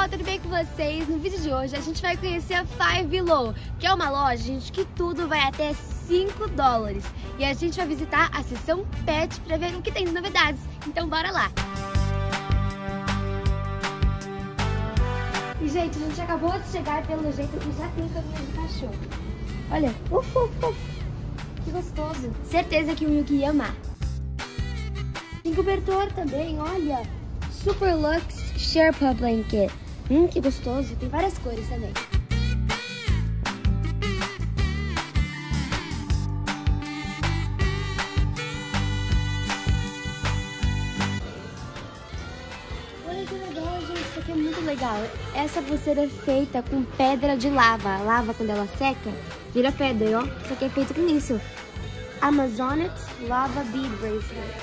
pessoal, tudo bem com vocês? No vídeo de hoje a gente vai conhecer a Five Below, que é uma loja, gente, que tudo vai até 5 dólares. E a gente vai visitar a seção pet para ver o que tem de novidades. Então bora lá! E gente, a gente acabou de chegar, pelo jeito que já tem caminho de cachorro. Olha, que gostoso! Certeza que o Yuki ia amar. Tem cobertor também, olha! Superlux Sherpa Blanket. Que gostoso, tem várias cores também. Olha que legal, gente, isso aqui é muito legal. Essa pulseira é feita com pedra de lava. A lava, quando ela seca, vira pedra, ó. Isso aqui é feito com isso. Amazonite Lava Bead Bracelet.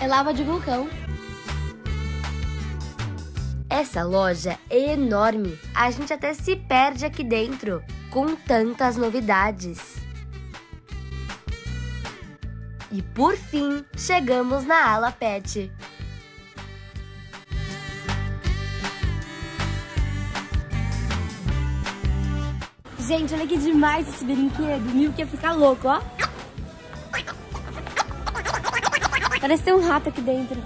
É lava de vulcão. Essa loja é enorme. A gente até se perde aqui dentro, com tantas novidades. E por fim, chegamos na ala pet. Gente, olha que demais esse brinquedo. O Yuki ia ficar louco, ó. Parece ter um rato aqui dentro.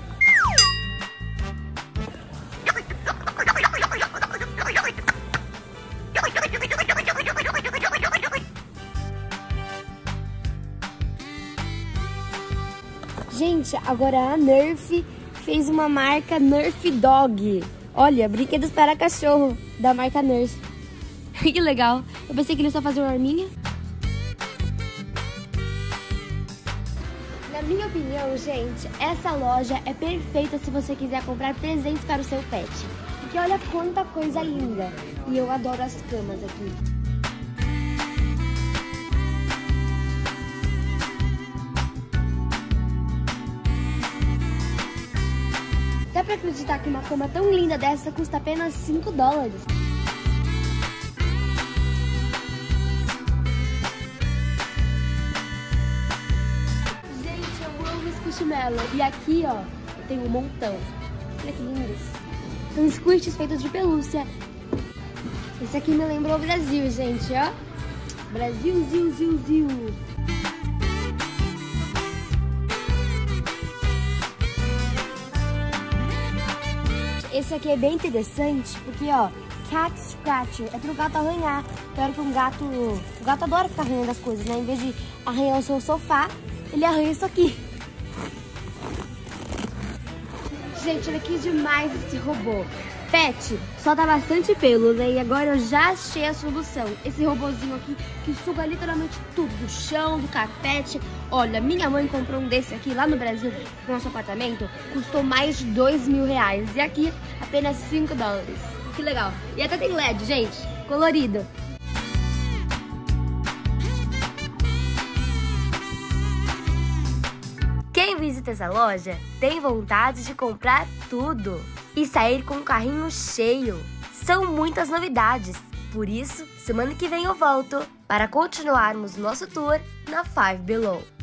Gente, agora a Nerf fez uma marca Nerf Dog. Olha, brinquedos para cachorro da marca Nerf. Que legal. Eu pensei que eles só faziam uma arminha. Na minha opinião, gente, essa loja é perfeita se você quiser comprar presentes para o seu pet. Porque olha quanta coisa linda! E eu adoro as camas aqui. Dá pra acreditar que uma cama tão linda dessa custa apenas 5 dólares. E aqui, ó, tem um montão. Olha que lindos. São squirts feitos de pelúcia. Esse aqui me lembrou o Brasil, gente, ó. Brasil, ziu, ziu, ziu. Esse aqui é bem interessante porque, ó, cat scratcher é pro gato arranhar. Claro que um gato... O gato adora ficar arranhando as coisas, né? Em vez de arranhar o seu sofá, ele arranha isso aqui. Gente, olha que demais esse robô. Pet, só dá bastante pelo, né? E agora eu já achei a solução. Esse robôzinho aqui que suga literalmente tudo, do chão, do carpete. Olha, minha mãe comprou um desse aqui lá no Brasil, no nosso apartamento. Custou mais de 2.000 reais. E aqui, apenas 5 dólares. Que legal. E até tem LED, gente. Colorido. Quem visita essa loja tem vontade de comprar tudo e sair com o carrinho cheio. São muitas novidades, por isso, semana que vem eu volto para continuarmos nosso tour na Five Below.